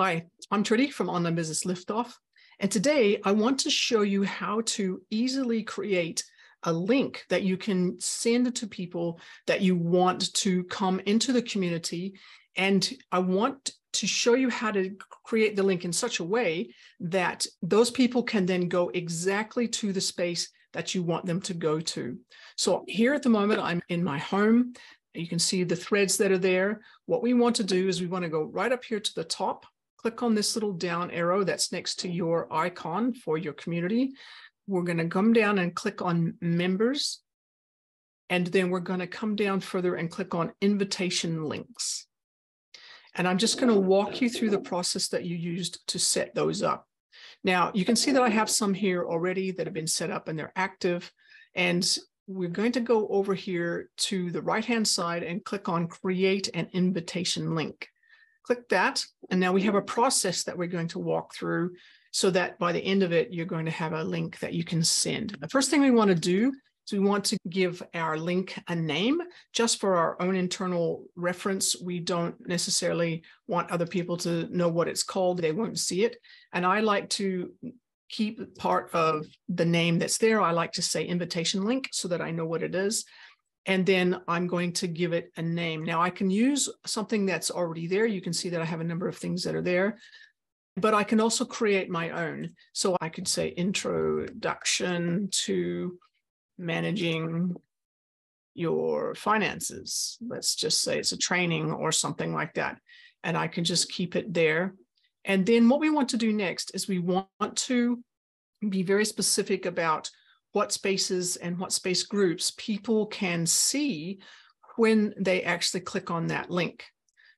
Hi, I'm Trudy from Online Business Liftoff, and today I want to show you how to easily create a link that you can send to people that you want to come into the community. And I want to show you how to create the link in such a way that those people can then go exactly to the space that you want them to go to. So here at the moment, I'm in my home. You can see the threads that are there. What we want to do is we want to go right up here to the top. Click on this little down arrow that's next to your icon for your community. We're going to come down and click on members. And then we're going to come down further and click on invitation links. And I'm just going to walk you through the process that you used to set those up. Now, you can see that I have some here already that have been set up and they're active. And we're going to go over here to the right-hand side and click on create an invitation link. Click that, and now we have a process that we're going to walk through so that by the end of it, you're going to have a link that you can send. The first thing we want to do is we want to give our link a name just for our own internal reference. We don't necessarily want other people to know what it's called. They won't see it. And I like to keep part of the name that's there. I like to say invitation link so that I know what it is. And then I'm going to give it a name. Now I can use something that's already there. You can see that I have a number of things that are there, but I can also create my own. So I could say introduction to managing your finances. Let's just say it's a training or something like that. And I can just keep it there. And then what we want to do next is we want to be very specific about what spaces and what space groups people can see when they actually click on that link.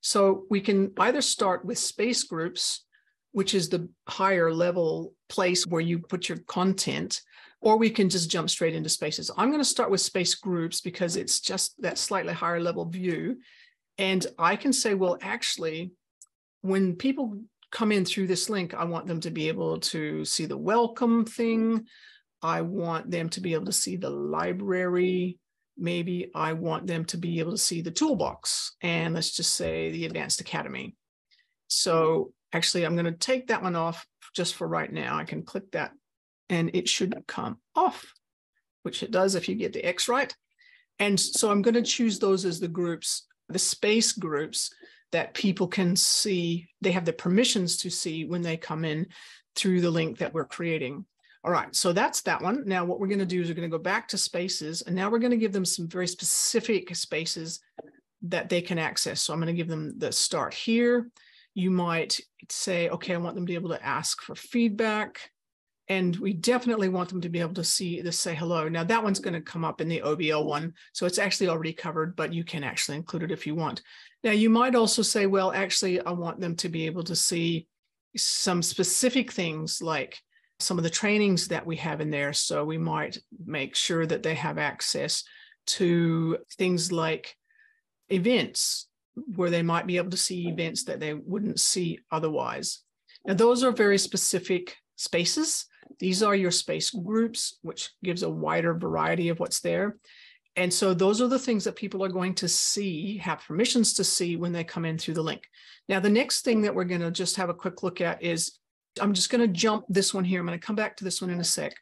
So we can either start with space groups, which is the higher level place where you put your content, or we can just jump straight into spaces. I'm going to start with space groups because it's just that slightly higher level view. And I can say, well, actually, when people come in through this link, I want them to be able to see the welcome thing. I want them to be able to see the library. Maybe I want them to be able to see the toolbox and let's just say the Advanced Academy. So actually I'm going to take that one off just for right now. I can click that and it should come off, which it does if you get the X right. And so I'm going to choose those as the groups, the space groups that people can see. They have the permissions to see when they come in through the link that we're creating. All right, so that's that one. Now what we're going to do is we're going to go back to spaces, and now we're going to give them some very specific spaces that they can access. So I'm going to give them the start here. You might say, okay, I want them to be able to ask for feedback. And we definitely want them to be able to see this, say hello. Now that one's going to come up in the OBL one. So it's actually already covered, but you can actually include it if you want. Now you might also say, well, actually, I want them to be able to see some specific things like some of the trainings that we have in there. So we might make sure that they have access to things like events where they might be able to see events that they wouldn't see otherwise. Now, those are very specific spaces. These are your space groups, which gives a wider variety of what's there. And so those are the things that people are going to see, have permissions to see when they come in through the link. Now, the next thing that we're going to just have a quick look at is I'm just going to jump this one here. I'm going to come back to this one in a sec,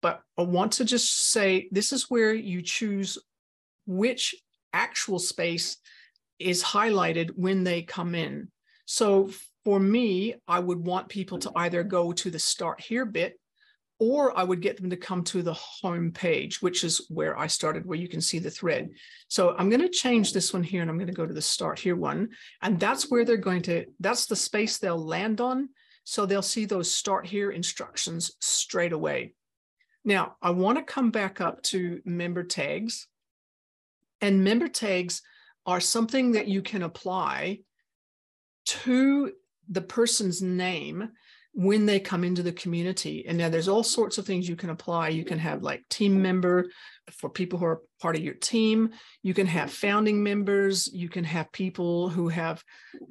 but I want to just say this is where you choose which actual space is highlighted when they come in. So for me, I would want people to either go to the start here bit, or I would get them to come to the home page, which is where I started, where you can see the thread. So I'm going to change this one here and I'm going to go to the start here one. And that's where they're going to, that's the space they'll land on. So they'll see those start here instructions straight away. Now, I want to come back up to member tags. And member tags are something that you can apply to the person's name when they come into the community. And now there's all sorts of things you can apply. You can have like team member, for people who are part of your team. You can have founding members. You can have people who have,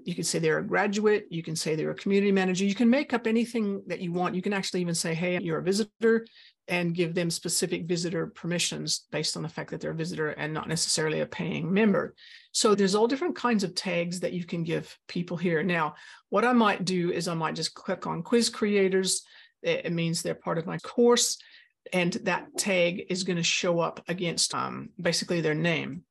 you can say they're a graduate. You can say they're a community manager. You can make up anything that you want. You can actually even say, hey, you're a visitor, and give them specific visitor permissions based on the fact that they're a visitor and not necessarily a paying member. So there's all different kinds of tags that you can give people here. Now, what I might do is I might just click on quiz creators. It means they're part of my course. And that tag is going to show up against basically their name.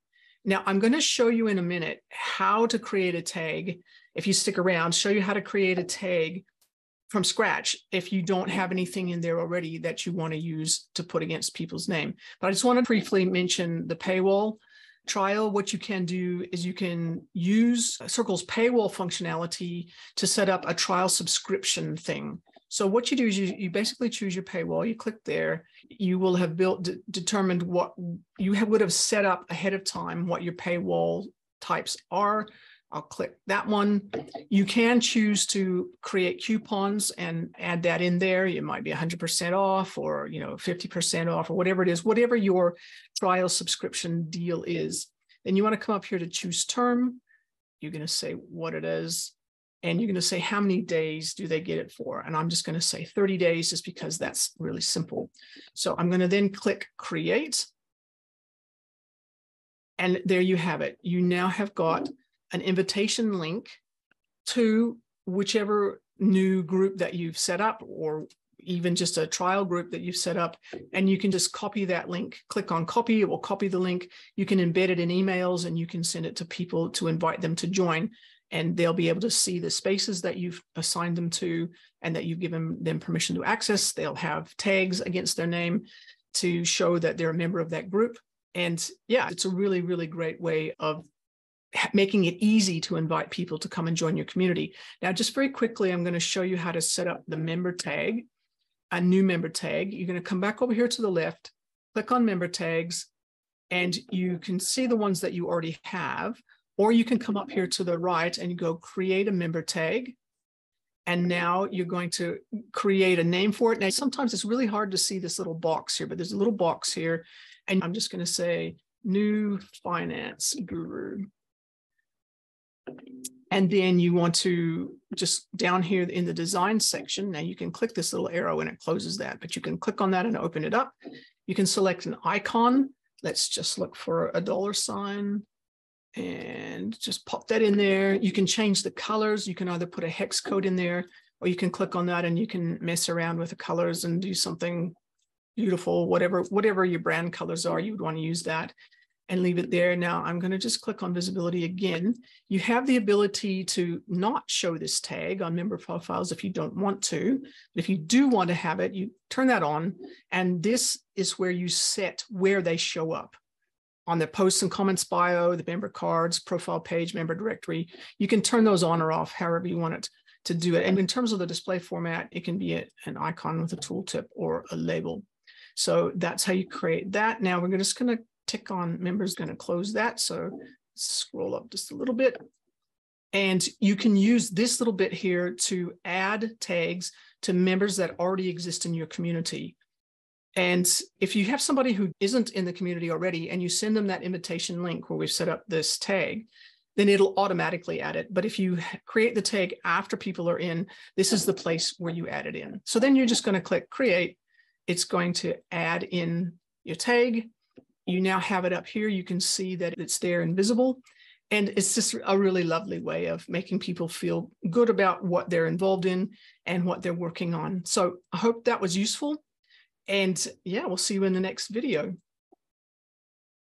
Now, I'm going to show you in a minute how to create a tag. If you stick around, show you how to create a tag from scratch if you don't have anything in there already that you want to use to put against people's name. But I just want to briefly mention the paywall trial. What you can do is you can use Circle's paywall functionality to set up a trial subscription thing. So what you do is you basically choose your paywall, you click there, you will have determined what you would have set up ahead of time, what your paywall types are. I'll click that one. You can choose to create coupons and add that in there. It might be 100% off or 50% off or whatever it is, whatever your trial subscription deal is. Then you want to come up here to choose term. You're going to say what it is. And you're going to say, how many days do they get it for? And I'm just going to say 30 days just because that's really simple. So I'm going to then click create. And there you have it. You now have got an invitation link to whichever new group that you've set up, or even just a trial group that you've set up. And you can just copy that link, click on copy, it will copy the link. You can embed it in emails and you can send it to people to invite them to join. And they'll be able to see the spaces that you've assigned them to and that you've given them permission to access. They'll have tags against their name to show that they're a member of that group. And yeah, it's a really, really great way of making it easy to invite people to come and join your community. Now, just very quickly, I'm going to show you how to set up the member tag, a new member tag. You're going to come back over here to the left, click on member tags, and you can see the ones that you already have. Or you can come up here to the right and go create a member tag. And now you're going to create a name for it. Now, sometimes it's really hard to see this little box here, but there's a little box here. And I'm just going to say new finance guru. And then you want to just down here in the design section. Now you can click this little arrow and it closes that, but you can click on that and open it up. You can select an icon. Let's just look for a $. And just pop that in there. You can change the colors. You can either put a hex code in there, or you can click on that and you can mess around with the colors and do something beautiful, whatever your brand colors are, you would want to use that and leave it there. Now I'm going to just click on visibility again. You have the ability to not show this tag on member profiles if you don't want to. But if you do want to have it, you turn that on. And this is where you set where they show up. On the posts and comments bio, the member cards, profile page, member directory. You can turn those on or off, however you want it to do it. And in terms of the display format, it can be an icon with a tooltip or a label. So that's how you create that. Now we're just going to tick on members, going to close that. So scroll up just a little bit. And you can use this little bit here to add tags to members that already exist in your community. And if you have somebody who isn't in the community already and you send them that invitation link where we've set up this tag, then it'll automatically add it. But if you create the tag after people are in, this is the place where you add it in. So then you're just going to click create. It's going to add in your tag. You now have it up here. You can see that it's there and visible. And it's just a really lovely way of making people feel good about what they're involved in and what they're working on. So I hope that was useful. And yeah, we'll see you in the next video.